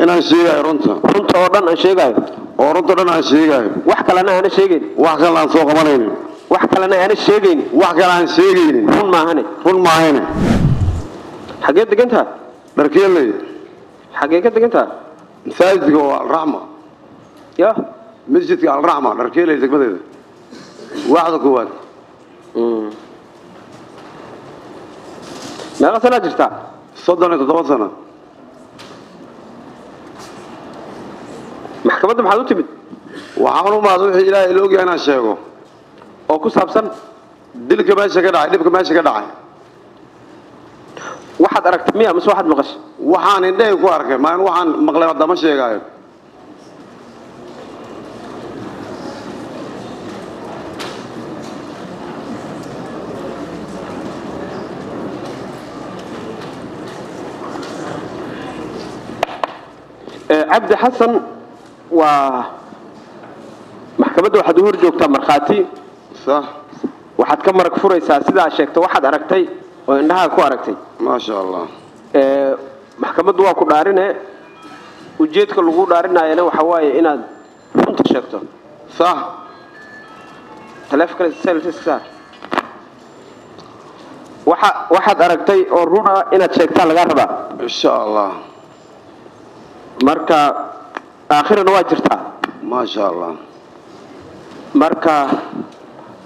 أنا شيء رنتا رنتا أوراً أشياء أورنتا أنا شيء واحد لنا أنا شيء واحد لنا سوق مالين واحد لنا أنا شيء واحد لنا شيء هون ما هني حاجات دكتها بركيلي حاجات دكتها مساجد الرحمة يا مسجد الرحمة بركيلي زي كده واحد كواد لا سنة جرتا صدقني تدور سنة محكمة محلو تبت وعملوا معذور إلى إلوجي أنا شايفه أو كسب سن دلك ما يشكل عين دلك ما يشكل عين واحد أركت مية مش واحد مقص وحان إنده يقارك ما هو حان مغلق ده مش يقارك عبد حسن ومحكمة واحد هرجوك تمر خاتي صح واحد كمر كفر يساسد عشانك واحد أركتي وإنها كوا أركتي ما شاء الله محكمة واقو دارينه وجيت كل وقو دارينه يعني وحواي إنا أنت شكتون صح تلاف كل سال واحد أركتي أورونا إنا شكتان لقربة إن شاء الله مركا آخرا واجرتها ما شاء الله مركا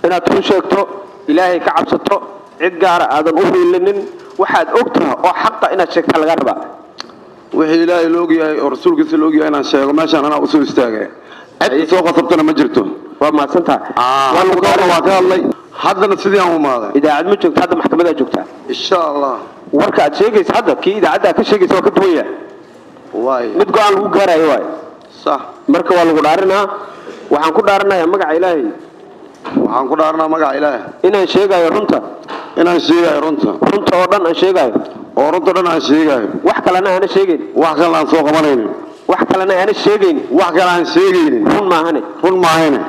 إنا تنشيكتو إلهي كعبستو عدقارة هذا الأمي اللنين واحد أكتها وحقا إنا تشيكتها الغربة وحي إلهي لوقيا ورسول قسي لوقيا أنا شايق ماشا أنا أصول استاقي عدت سوق صبتنا مجرتو وما سنتها والمقارنة واتها اللي هذا نصيدي هم هذا إذا عدمت جوكت هذا محكمة جوكتها إن شاء الله وركا تشيكيس هذا كي إذا عدها كشيكيس وكتوية mid go'aan lagu gaarayo waay sax marka waa lagu dhaarnaa waxaan ku dhaarnaa magaca Ilaahay inaan sheegayo runta oo dhan aan sheegayo oo runta dhan aan sheegayo wax kale aan soo qabanayno wax kale aan sheegayn wax kale aan sheegayn run ma ahane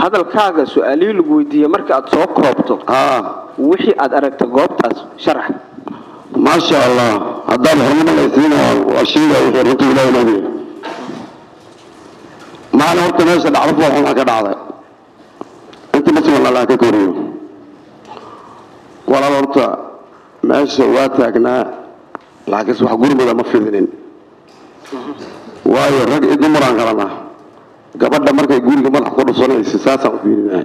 hadalkaaga su'aali lagu weydiiyo marka aad soo koobto wixii aad aragto goobtaas sharax ما شاء الله هذا الحمد لله سينا وأشيله وخيرته إلى النبي ما أنا وقت ناس العرب وهم كذا على أنت بسم الله ككوريو ولا وقت ما سويت أجنا لكن سوى قرب ولا مفيدين واي رج إدم رانغرانا قبل دمر كيقول قبل أقول صنع سياسة وفينا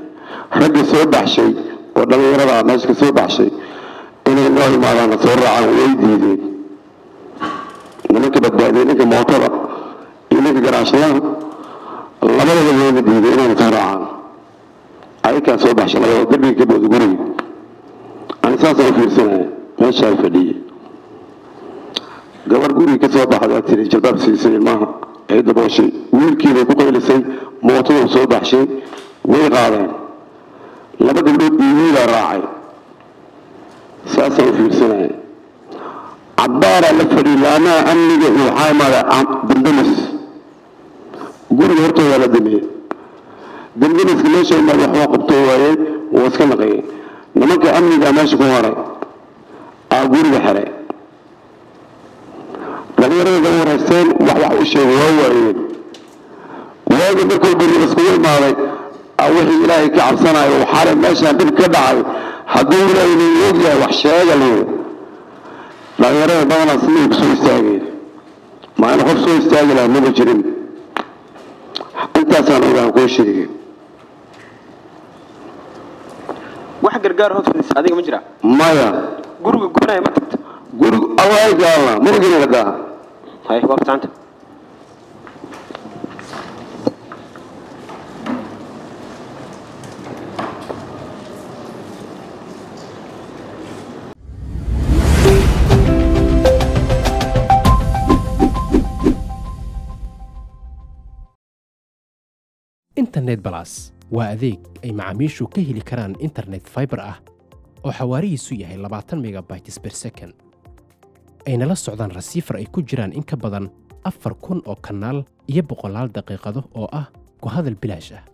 رج سوبع شيء وده غيره ناس كسوبع شيء إنه ما لنا صورة عن ويدي إنك بدأ إنك معترض إنك قراشان الله ما له ويدي إنه صورة عن أي كان صورة عشان الله يقدر يكتبه يقولي أنا سأصور في سنة ما شايف لي قبل قولي كصورة حاجات اللي جذاب سيسي ما هيدا بوشي ويركي بقول لسه معترض صورة عشان ويقارن لما قلت يميل راعي ساسو في سنة عبارة لفريلا أنا أمني وحامر بندمس قول هرتو ولا دمي بندمس ليش ما بيحوق بتوعي واسكن غي نمك أمني جامش كواري أقول بحري غير غير سين وحوق الشيء وهو واجب كل بالمسؤول مالي أوه إلهي كعبسنا وحارم ماشي بالكبعي حضورنا ينيجي وحشاجة له لا يرى بعنا صنيع بسوء استعجل ما أنا خبصوء استعجل أنا مجرم أنت أسأل عن كل شيء واحد رجال هوت في السعادة مجرم مايا جرو جونا يمتد جرو أواي جالا مرجل هذا هاي وقت أنت إنترنت بلاس وأذيك أي معاميشو كهلي كران إنترنت فايبر أو حواري سوية 24 ميجا بايتس بير سكن أين لا سعودان رسيفر أي كجران إنك بدن أفر كون أو كنال يبقو لال دقيقة أو كهذا البلاشة